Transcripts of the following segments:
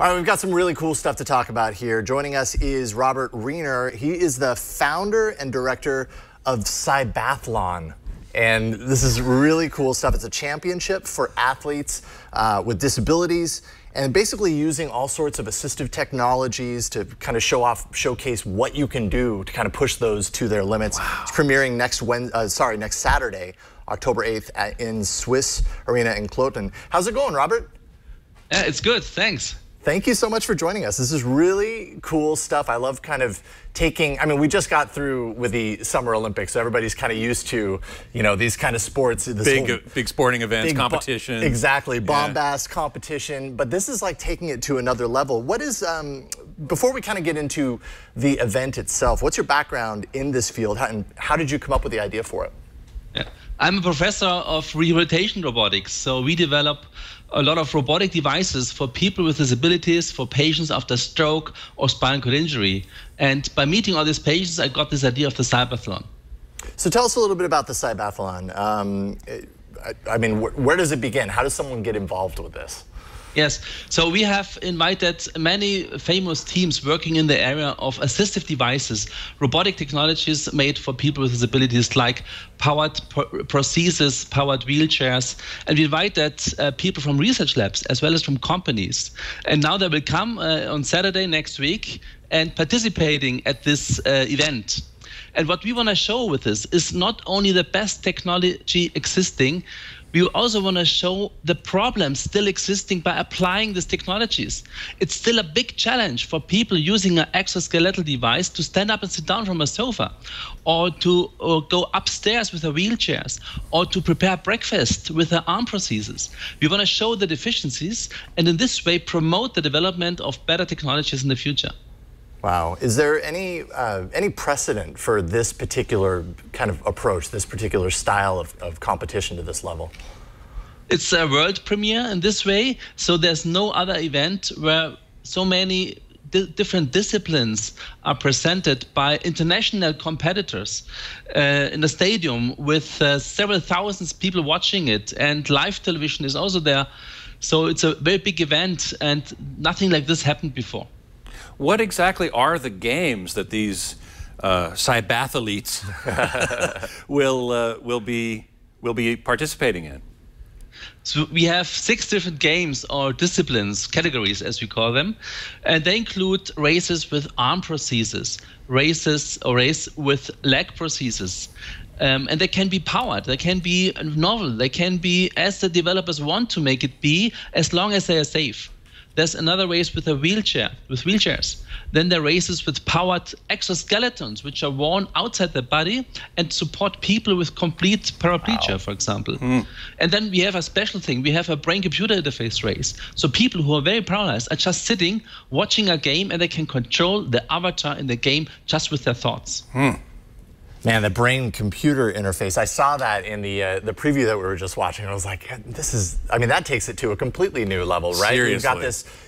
All right, we've got some really cool stuff to talk about here. Joining us is Robert Riener. He is the founder and director of Cybathlon. And this is really cool stuff. It's a championship for athletes with disabilities, and basically using all sorts of assistive technologies to kind of showcase what you can do to kind of push those to their limits. Wow. It's premiering next Saturday, October 8th in Swiss Arena in Kloten. How's it going, Robert? Yeah, it's good, thanks. Thank you so much for joining us. This is really cool stuff. I love kind of taking, I mean, we just got through with the Summer Olympics, so everybody's kind of used to, you know, these kind of sports. Big sporting events, big competition. Exactly, bombast, yeah. Competition. But this is like taking it to another level. What is, before we kind of get into the event itself, what's your background in this field, and how did you come up with the idea for it? Yeah. I'm a professor of rehabilitation robotics, so we develop a lot of robotic devices for people with disabilities, for patients after stroke or spinal cord injury. And by meeting all these patients, I got this idea of the Cybathlon. So tell us a little bit about the Cybathlon. Where does it begin? How does someone get involved with this? Yes, so we have invited many famous teams working in the area of assistive devices, robotic technologies made for people with disabilities, like powered prostheses, powered wheelchairs. And we invited people from research labs as well as from companies. And now they will come on Saturday next week and participating at this event. And what we want to show with this is not only the best technology existing, we also want to show the problems still existing by applying these technologies. It's still a big challenge for people using an exoskeletal device to stand up and sit down from a sofa, or to go upstairs with a wheelchair, or to prepare breakfast with their arm prostheses. We want to show the deficiencies and in this way promote the development of better technologies in the future. Wow. Is there any precedent for this particular kind of approach, this particular style of competition to this level? It's a world premiere in this way, so there's no other event where so many different disciplines are presented by international competitors in a stadium with several thousands of people watching it, and live television is also there. So it's a very big event, and nothing like this happened before. What exactly are the games that these cybathletes will be participating in? So we have 6 different games or disciplines, categories as we call them, and they include races with arm prostheses, race with leg prostheses, and they can be powered, they can be novel, they can be as the developers want to make it be, as long as they are safe. There's another race with a wheelchair, with wheelchairs. Then there are races with powered exoskeletons, which are worn outside the body and support people with complete paraplegia, wow, for example. Mm. And then we have a special thing. We have a brain-computer interface race. So people who are very paralyzed are just sitting, watching a game, and they can control the avatar in the game just with their thoughts. Mm. Man, the brain-computer interface. I saw that in the preview that we were just watching. I was like, this is, I mean, that takes it to a completely new level, right? Seriously.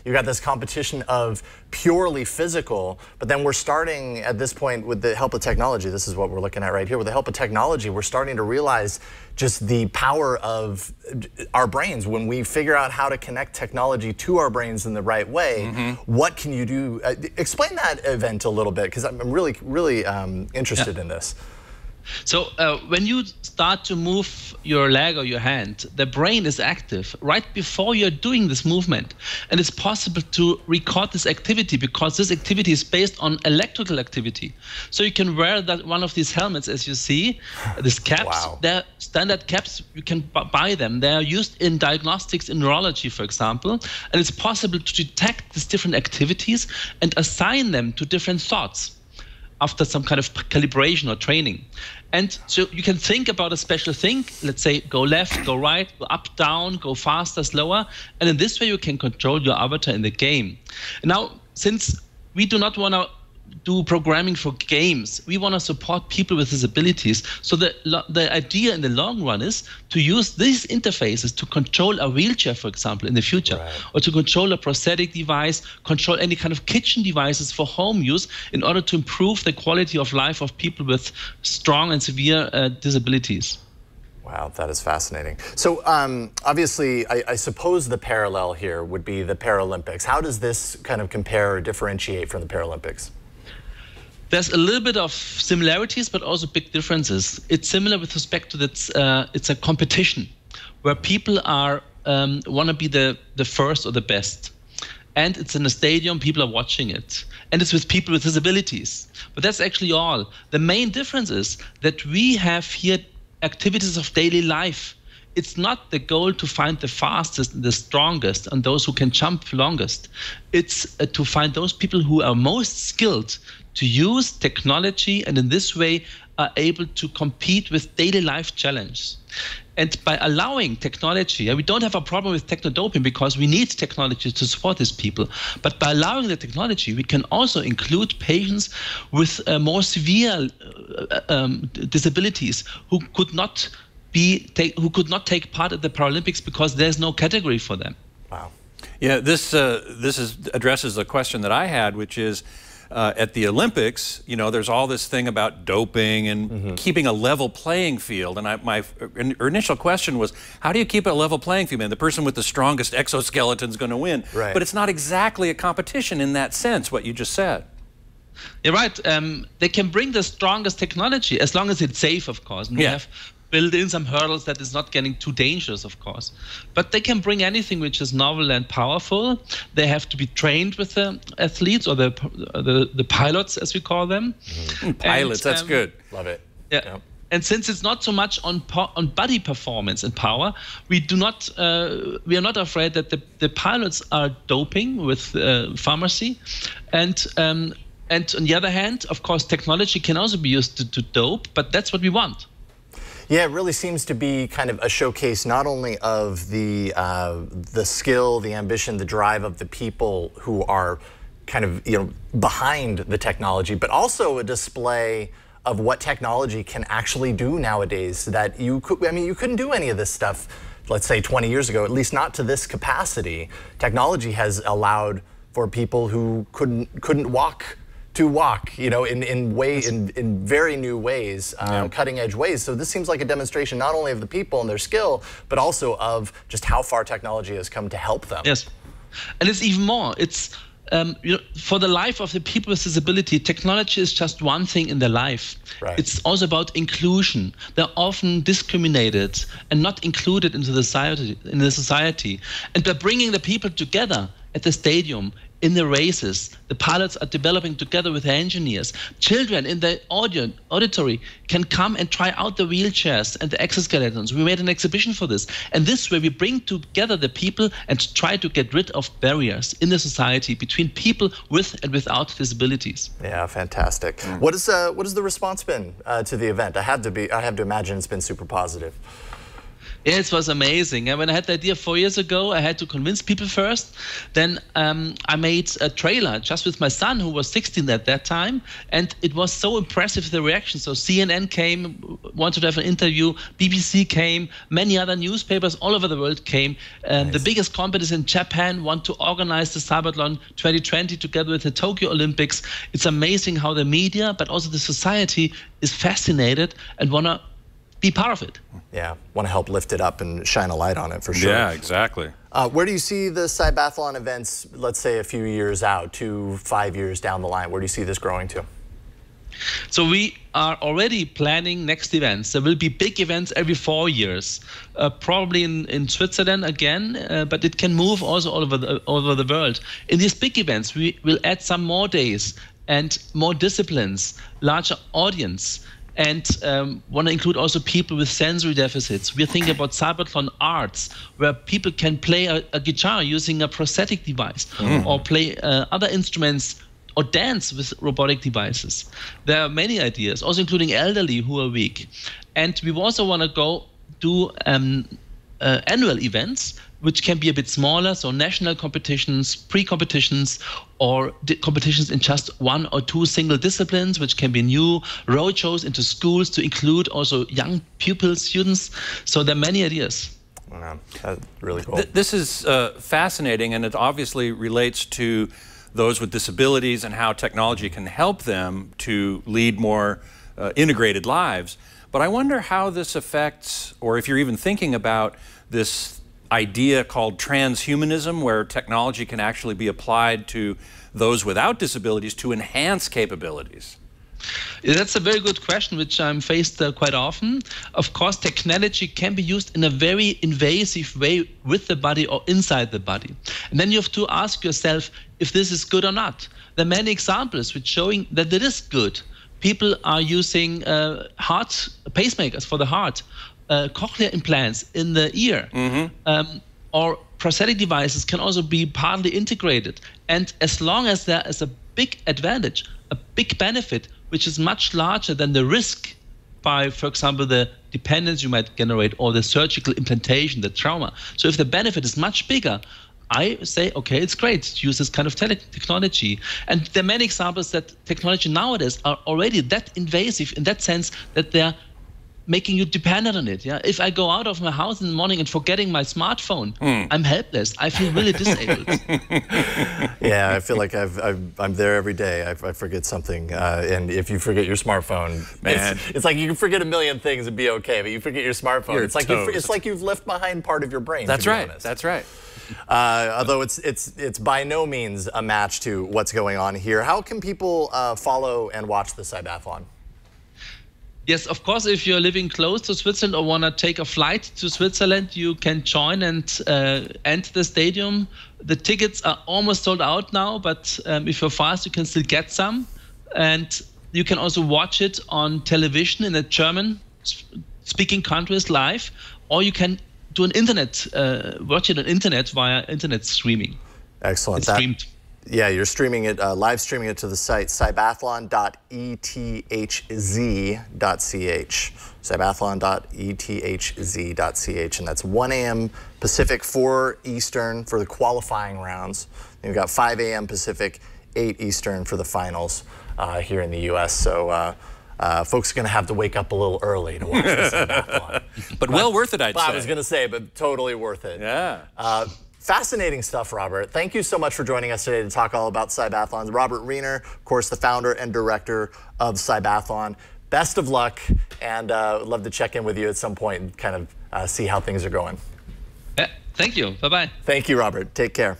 You've got this competition of purely physical, but then we're starting at this point with the help of technology. This is what we're looking at right here. With the help of technology, we're starting to realize just the power of our brains. When we figure out how to connect technology to our brains in the right way, mm-hmm, what can you do? Explain that event a little bit, because I'm really interested, yeah, in this. So when you start to move your leg or your hand, the brain is active right before you're doing this movement. And it's possible to record this activity because this activity is based on electrical activity. So you can wear that one of these helmets, as you see, these caps. Wow. They're standard caps. You can buy them. They are used in diagnostics in neurology, for example. And it's possible to detect these different activities and assign them to different thoughts after some kind of calibration or training. And so you can think about a special thing, let's say go left, go right, go up, down, go faster, slower, and in this way you can control your avatar in the game. Now, since we do not want to do programming for games, we want to support people with disabilities. So the idea in the long run is to use these interfaces to control a wheelchair, for example, in the future, right, or to control a prosthetic device, control any kind of kitchen devices for home use in order to improve the quality of life of people with strong and severe disabilities. Wow, that is fascinating. So obviously, I suppose the parallel here would be the Paralympics. How does this kind of compare or differentiate from the Paralympics? There's a little bit of similarities, but also big differences. It's similar with respect to that it's a competition where people are want to be the first or the best. And it's in a stadium, people are watching it. And it's with people with disabilities. But that's actually all. The main difference is that we have here activities of daily life. It's not the goal to find the fastest and the strongest and those who can jump longest. It's to find those people who are most skilled to use technology and in this way are able to compete with daily life challenges. And by allowing technology, we don't have a problem with technodoping because we need technology to support these people. But by allowing the technology, we can also include patients with more severe disabilities who could not take part at the Paralympics because there's no category for them. Wow. Yeah, this addresses a question that I had, which is, at the Olympics, you know, there's all this thing about doping and keeping a level playing field. And my initial question was, how do you keep a level playing field? And the person with the strongest exoskeleton is going to win. Right. But it's not exactly a competition in that sense, what you just said. You're right. They can bring the strongest technology, as long as it's safe, of course. And we have built in some hurdles that is not getting too dangerous, of course. But they can bring anything which is novel and powerful. They have to be trained with the athletes or the pilots, as we call them. Pilots, and, that's good. Love it. Yeah. And since it's not so much on body performance and power, we are not afraid that the pilots are doping with pharmacy. And on the other hand, of course, technology can also be used to dope, but that's what we want. Yeah, it really seems to be kind of a showcase not only of the skill, the ambition, the drive of the people who are kind of, you know, behind the technology, but also a display of what technology can actually do nowadays that you could, I mean, you couldn't do any of this stuff, let's say 20 years ago, at least not to this capacity. Technology has allowed for people who couldn't walk to walk, you know, in very new ways, cutting edge ways. So this seems like a demonstration not only of the people and their skill, but also of just how far technology has come to help them. Yes, and it's even more. It's you know, for the life of the people with disability, technology is just one thing in their life. Right. It's also about inclusion. They're often discriminated and not included into the society. And by bringing the people together at the stadium, in the races, the pilots are developing together with the engineers. Children in the auditory can come and try out the wheelchairs and the exoskeletons. We made an exhibition for this. And this way we bring together the people and try to get rid of barriers in the society between people with and without disabilities. Yeah, fantastic. What has the response been to the event? I have to imagine it's been super positive. Yeah, it was amazing. And when I had the idea 4 years ago, I had to convince people first. Then I made a trailer just with my son, who was 16 at that time. And it was so impressive, the reaction. So CNN came, wanted to have an interview. BBC came. Many other newspapers all over the world came. The biggest companies in Japan want to organize the Cybathlon 2020 together with the Tokyo Olympics. It's amazing how the media, but also the society, is fascinated and want to be part of it. Yeah, want to help lift it up and shine a light on it for sure. Yeah, exactly. Where do you see the Cybathlon events, let's say a few years out, 2, 5 years down the line? Where do you see this growing to? So we are already planning next events. There will be big events every 4 years, probably in Switzerland again, but it can move also all over the world. In these big events, we will add some more days and more disciplines, larger audience, and want to include also people with sensory deficits. We're thinking about Cybathlon arts, where people can play a guitar using a prosthetic device or play other instruments or dance with robotic devices. There are many ideas, also including elderly who are weak. And we also want to go do annual events, which can be a bit smaller, so national competitions, pre-competitions, or competitions in just 1 or 2 single disciplines, which can be new, roadshows into schools to include also young pupils, students. So there are many ideas. Wow, that's really cool. This is fascinating, and it obviously relates to those with disabilities and how technology can help them to lead more integrated lives. But I wonder how this affects, or if you're even thinking about this idea called transhumanism, where technology can actually be applied to those without disabilities to enhance capabilities. That's a very good question, which I'm faced quite often. Of course, technology can be used in a very invasive way with the body or inside the body. And then you have to ask yourself if this is good or not. There are many examples which showing that it is good. People are using heart pacemakers for the heart, cochlear implants in the ear, or prosthetic devices can also be partly integrated. And as long as there is a big advantage, a big benefit, which is much larger than the risk by, for example, the dependence you might generate or the surgical implantation, the trauma. So if the benefit is much bigger, I say, okay, it's great to use this kind of technology. And there are many examples that technology nowadays are already that invasive in that sense that they're making you dependent on it. Yeah? If I go out of my house in the morning and forgetting my smartphone, I'm helpless. I feel really disabled. Yeah, I feel like I'm there every day. I forget something. And if you forget your smartphone, man, it's like you can forget a million things and be okay, but you forget your smartphone. You're it's like you've left behind part of your brain. That's right. Honest. That's right. Although it's by no means a match to what's going on here. How can people follow and watch the Cybathlon? Yes, of course, if you're living close to Switzerland or want to take a flight to Switzerland, you can join and enter the stadium. The tickets are almost sold out now, but if you're fast, you can still get some. And you can also watch it on television in the German-speaking countries live, or you can do an internet, watch it on internet via internet streaming. Excellent. It's streamed. Yeah, you're streaming it, live streaming it to the site, cybathlon.ethz.ch. Cybathlon.ethz.ch, and that's 1 a.m. Pacific, 4 Eastern for the qualifying rounds. You've got 5 a.m. Pacific, 8 Eastern for the finals here in the U.S. So folks are going to have to wake up a little early to watch this Cybathlon. But well worth it, I'd say. I was going to say, but totally worth it. Yeah. Fascinating stuff, Robert. Thank you so much for joining us today to talk all about Cybathlon. Robert Riener, of course, the founder and director of Cybathlon. Best of luck, and would love to check in with you at some point and kind of see how things are going. Yeah, thank you. Bye-bye. Thank you, Robert. Take care.